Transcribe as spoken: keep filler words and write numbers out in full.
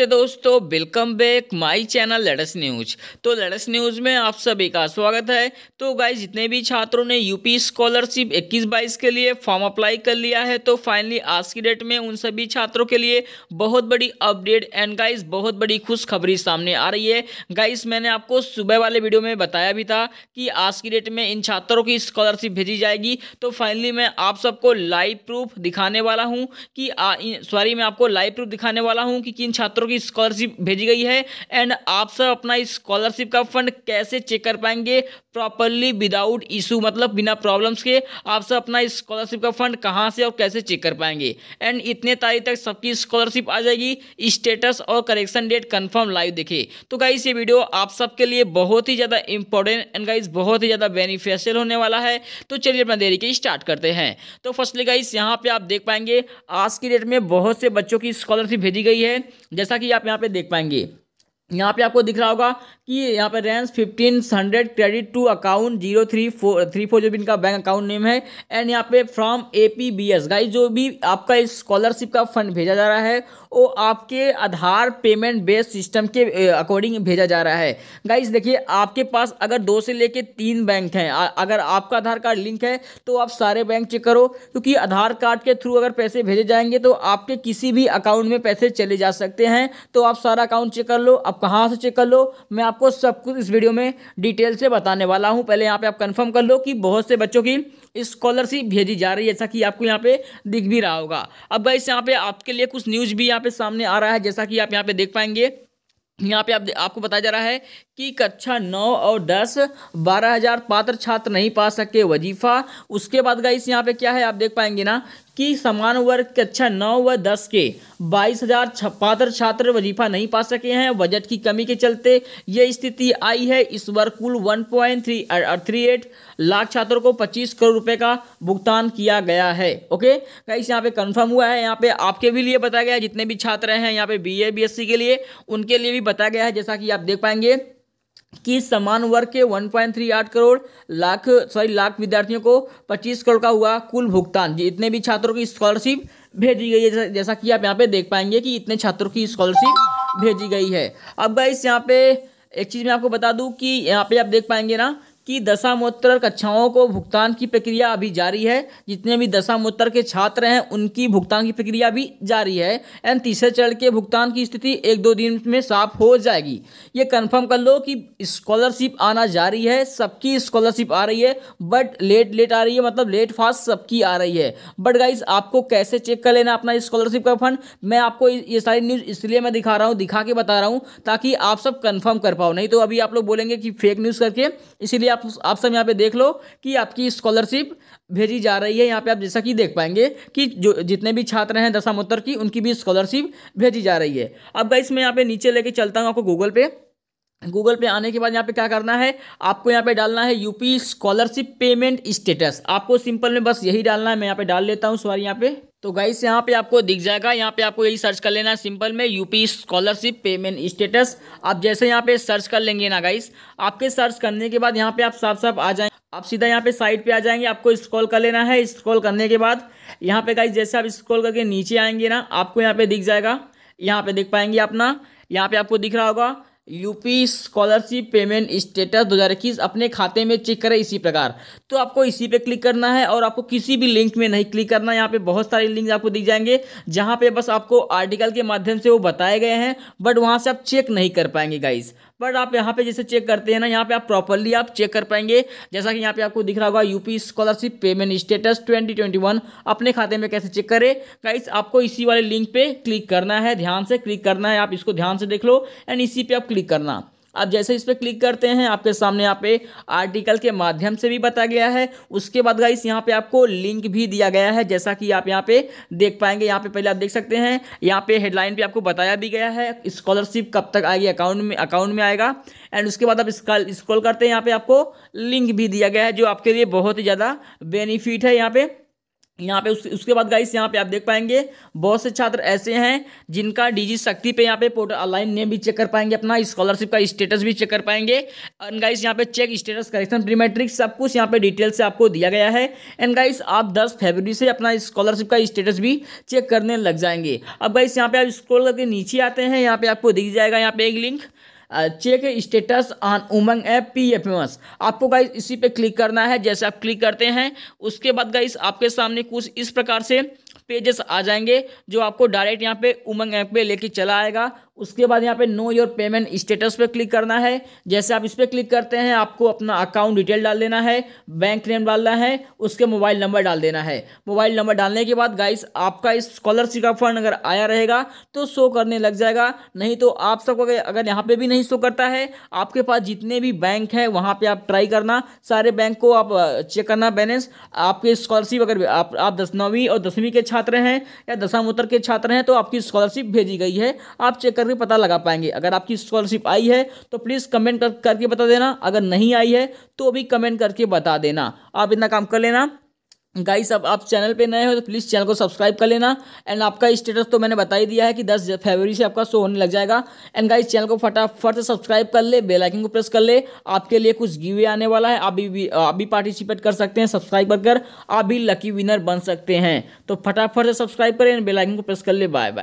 नमस्ते दोस्तों, welcome back my channel लड़स न्यूज। तो लड़स न्यूज में आप सभी का स्वागत है। तो गाइस, जितने भी छात्रों ने यूपी स्कॉलरशिप इक्कीस बाईस के लिए फॉर्म अप्लाई कर लिया है, तो फाइनली आज की डेट में उन सभी छात्रों के लिए बहुत बड़ी अपडेट एंड गाइस बहुत बड़ी खुशखबरी सामने आ रही है। गाइस, मैंने आपको सुबह वाले वीडियो में बताया भी था कि आज की डेट में इन छात्रों की स्कॉलरशिप भेजी जाएगी। तो फाइनली मैं आप सबको लाइव प्रूफ दिखाने वाला हूँ कि सॉरी मैं आपको लाइव प्रूफ दिखाने वाला हूँ कि किन छात्रों की स्कॉलरशिप भेजी गई है एंड आप सब अपना स्कॉलरशिप का फंड कैसे चेक कर पाएंगे प्रॉपरली विदाउट इशू, मतलब बिना प्रॉब्लम्स के आप सब अपना स्कॉलरशिप का फंड कहाँ से और कैसे चेक कर पाएंगे। एंड इतने तारीख तक सबकी स्कॉलरशिप आ जाएगी। स्टेटस और करेक्शन डेट कंफर्म लाइव देखे। तो गाइस, ये वीडियो आप सबके लिए बहुत ही ज़्यादा इंपॉर्टेंट एंड गाइस बहुत ही ज़्यादा बेनिफिशियल होने वाला है। तो चलिए अपना देरी के स्टार्ट करते हैं। तो फर्स्टली गाइस, यहाँ पर आप देख पाएंगे आज की डेट में बहुत से बच्चों की स्कॉलरशिप भेजी गई है। जैसा कि आप यहाँ पे देख पाएंगे, यहाँ पे आपको दिख रहा होगा कि यहाँ पे रेंस fifteen hundred credit to account zero three four three four जो भी इनका बैंक अकाउंट नेम है एंड यहाँ पे from A P B S. Guys, जो भी आपका स्कॉलरशिप का फंड भेजा जा रहा है वो आपके आधार पेमेंट बेस्ड सिस्टम के अकॉर्डिंग भेजा जा रहा है। गाइस देखिए, आपके पास अगर दो से लेके तीन बैंक हैं, अगर आपका आधार कार्ड लिंक है तो आप सारे बैंक चेक करो, क्योंकि आधार कार्ड के थ्रू अगर पैसे भेजे जाएंगे तो आपके किसी भी अकाउंट में पैसे चले जा सकते हैं। तो आप सारा अकाउंट चेक कर लो, कहाँ से चेक कर लो, मैं आपको सब कुछ इस वीडियो में डिटेल से बताने वाला हूँ। पहले यहाँ पे आप कंफर्म कर लो कि बहुत से बच्चों की स्कॉलरशिप भेजी जा रही है, जैसा कि आपको यहाँ पे दिख भी रहा होगा। अब गाइस, यहाँ पे आपके लिए कुछ न्यूज़ भी यहाँ पे सामने आ रहा है। जैसा कि आप यहाँ पे देख पाएंगे, यहाँ पे आप आपको बताया जा रहा है कि कक्षा नौ और दस बारह हज़ार पात्र छात्र नहीं पा सके वजीफा। उसके बाद गाइस, यहाँ पे क्या है आप देख पाएंगे ना कि समान वर्ग कक्षा नौ व दस के बाईस हज़ार पात्र छात्र वजीफा नहीं पा सके हैं। बजट की कमी के चलते ये स्थिति आई है। इस बार कुल one point three three eight lakh छात्रों को पच्चीस करोड़ रुपए का भुगतान किया गया है। ओके गाइस, यहाँ पे कंफर्म हुआ है। यहाँ पे आपके भी लिए बताया गया है, जितने भी छात्र हैं यहाँ पे बीए बीएससी के लिए, उनके लिए भी बताया गया है। जैसा कि आप देख पाएंगे कि समान वर्ग के एक पॉइंट तीन आठ करोड़ लाख सॉरी लाख विद्यार्थियों को पच्चीस करोड़ का हुआ कुल भुगतान। जितने भी छात्रों की स्कॉलरशिप भेजी गई है, जैसा कि आप यहाँ पे देख पाएंगे कि इतने छात्रों की स्कॉलरशिप भेजी गई है। अब गाइस, यहाँ पे एक चीज़ मैं आपको बता दूँ कि यहाँ पे आप देख पाएंगे ना कि दशमोत्तर कक्षाओं को भुगतान की प्रक्रिया अभी जारी है। जितने भी दशमोत्तर के छात्र हैं उनकी भुगतान की प्रक्रिया अभी जारी है एंड तीसरे चरण के भुगतान की स्थिति एक दो दिन में साफ हो जाएगी। ये कंफर्म कर लो कि स्कॉलरशिप आना जारी है, सबकी स्कॉलरशिप आ रही है, बट लेट लेट आ रही है, मतलब लेट फास्ट सबकी आ रही है। बट गाइज, आपको कैसे चेक कर लेना अपना स्कॉलरशिप का फंड, मैं आपको ये सारी न्यूज़ इसलिए मैं दिखा रहा हूँ, दिखा के बता रहा हूँ, ताकि आप सब कन्फर्म कर पाओ। नहीं तो अभी आप लोग बोलेंगे कि फेक न्यूज़ करके, इसीलिए आप आप सब यहाँ पे देख लो कि आपकी स्कॉलरशिप भेजी जा रही है। यहाँ पे आप जैसा कि देख पाएंगे कि जो जितने भी छात्र हैं दशमोत्तर की, उनकी भी स्कॉलरशिप भेजी जा रही है। अब गाइस, मैं यहाँ पे नीचे लेके चलता हूँ आपको गूगल पे। गूगल पे आने के बाद यहाँ पे क्या करना है, आपको यहाँ पे डालना है यूपी स्कॉलरशिप पेमेंट स्टेटस। आपको सिंपल में बस यही डालना है। मैं यहाँ पे डाल लेता हूँ, सॉरी यहाँ पे। तो गाइस, यहाँ पे आपको दिख जाएगा, यहाँ पे आपको यही सर्च कर लेना है सिंपल में, यूपी स्कॉलरशिप पेमेंट स्टेटस। आप जैसे यहाँ पे सर्च कर लेंगे ना गाइस, आपके सर्च करने के बाद यहाँ पे आप साफ साफ आ जाएंगे, आप सीधा यहाँ पे साइट पे आ जाएंगे। आपको स्क्रॉल कर लेना है। स्क्रॉल करने के बाद यहाँ पे गाइस, जैसे आप स्क्रॉल करके नीचे आएंगे ना, आपको यहाँ पे दिख जाएगा, यहाँ पे देख पाएंगे अपना, यहाँ पे आपको दिख रहा होगा यूपी स्कॉलरशिप पेमेंट स्टेटस दो हज़ार इक्कीस अपने खाते में चेक करें इसी प्रकार। तो आपको इसी पे क्लिक करना है और आपको किसी भी लिंक में नहीं क्लिक करना। यहाँ पे बहुत सारे लिंक आपको दिख जाएंगे, जहाँ पे बस आपको आर्टिकल के माध्यम से वो बताए गए हैं, बट वहाँ से आप चेक नहीं कर पाएंगे गाइस। बट आप यहाँ पे जैसे चेक करते हैं ना, यहाँ पे आप प्रॉपरली आप चेक कर पाएंगे। जैसा कि यहाँ पे आपको दिख रहा होगा यूपी स्कॉलरशिप पेमेंट स्टेटस दो हज़ार इक्कीस अपने खाते में कैसे चेक करें। गाइस, आपको इसी वाले लिंक पे क्लिक करना है, ध्यान से क्लिक करना है। आप इसको ध्यान से देख लो एंड इसी पे आप क्लिक करना। आप जैसे इस पर क्लिक करते हैं, आपके सामने यहाँ पे आर्टिकल के माध्यम से भी बताया गया है। उसके बाद गाइस, यहाँ पे आपको लिंक भी दिया गया है, जैसा कि आप यहाँ पे देख पाएंगे। यहाँ पे पहले आप देख सकते हैं, यहाँ पे हेडलाइन पे आपको बताया भी गया है स्कॉलरशिप कब तक आएगी, अकाउंट में अकाउंट में आएगा। एंड उसके बाद आप स्क्रॉल करते हैं, यहाँ पर आपको लिंक भी दिया गया है, जो आपके लिए बहुत ही ज़्यादा बेनिफिट है। यहाँ पर यहाँ पे उस, उसके बाद गाइस यहाँ पे आप देख पाएंगे बहुत से छात्र ऐसे हैं जिनका डीजी शक्ति पे यहाँ पे पोर्टल ऑनलाइन नेम भी चेक कर पाएंगे, अपना स्कॉलरशिप का स्टेटस भी चेक कर पाएंगे। एंड गाइस यहाँ पे चेक स्टेटस करेक्शन प्रीमेट्रिक सब कुछ यहाँ पे डिटेल से आपको दिया गया है। एंड गाइस आप दस फरवरी से अपना स्कॉलरशिप का स्टेटस भी चेक करने लग जाएंगे। अब गाइस यहाँ पे आप स्क्रॉल करके नीचे आते हैं, यहाँ पे आपको दिख जाएगा यहाँ पे एक link check status on Umang app P F M S. आपको गाइस इसी पे क्लिक करना है। जैसे आप क्लिक करते हैं उसके बाद गाइस आपके सामने कुछ इस प्रकार से पेजेस आ जाएंगे जो आपको डायरेक्ट यहाँ पे उमंग ऐप पे लेके चला आएगा। उसके बाद यहाँ पे नो योर पेमेंट स्टेटस पे क्लिक करना है। जैसे आप इस पर क्लिक करते हैं आपको अपना अकाउंट डिटेल डाल देना है, बैंक नेम डालना है, उसके मोबाइल नंबर डाल देना है। मोबाइल नंबर डालने के बाद गाइस आपका स्कॉलरशिप का फंड अगर आया रहेगा तो शो करने लग जाएगा, नहीं तो आप सबको अगर यहाँ पे भी नहीं शो करता है आपके पास जितने भी बैंक हैं वहाँ पर आप ट्राई करना, सारे बैंक को आप चेक करना बैलेंस। आपके स्कॉलरशिप अगर आप आप नौवीं और दसवीं के छात्र हैं या दसमोत्तर के छात्र हैं तो आपकी स्कॉलरशिप भेजी गई है, आप चेक कर पता लगा पाएंगे। अगर आपकी स्कॉलरशिप आई है तो प्लीज कमेंट कर, करके बता देना, अगर नहीं आई है तो भी कमेंट करके बता देना। आप इतना काम कर लेना। गाइस अब आप चैनल पे नए हो तो प्लीज़ चैनल को सब्सक्राइब कर लेना। एंड आपका स्टेटस तो मैंने बता ही दिया है कि दस फरवरी से आपका शो होने लग जाएगा। एंड गाइस चैनल को फटाफट से सब्सक्राइब कर ले, बेल आइकन को प्रेस कर ले। आपके लिए कुछ गिवे आने वाला है, आप भी आप भी पार्टिसिपेट कर सकते हैं, सब्सक्राइब कर आप भी लकी विनर बन सकते हैं। तो फटाफट से सब्सक्राइब करें, बेल आइकन को प्रेस कर ले। Bye bye.